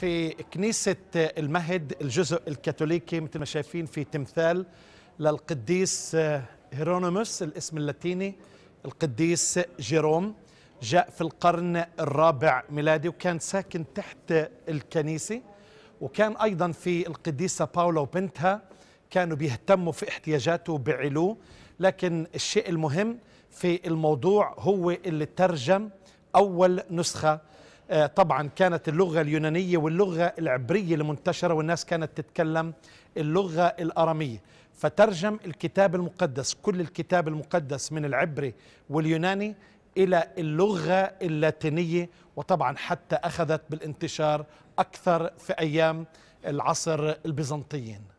في كنيسة المهد الجزء الكاثوليكي مثل ما شايفين في تمثال للقديس هيرونوموس، الاسم اللاتيني القديس جيروم، جاء في القرن الرابع ميلادي وكان ساكن تحت الكنيسة. وكان أيضا في القديسة باولا وبنتها كانوا بيهتموا في احتياجاته بعلو، لكن الشيء المهم في الموضوع هو اللي ترجم أول نسخة. طبعا كانت اللغة اليونانية واللغة العبرية المنتشرة والناس كانت تتكلم اللغة الأرامية، فترجم الكتاب المقدس، كل الكتاب المقدس من العبري واليوناني إلى اللغة اللاتينية، وطبعا حتى أخذت بالانتشار أكثر في أيام العصر البيزنطيين.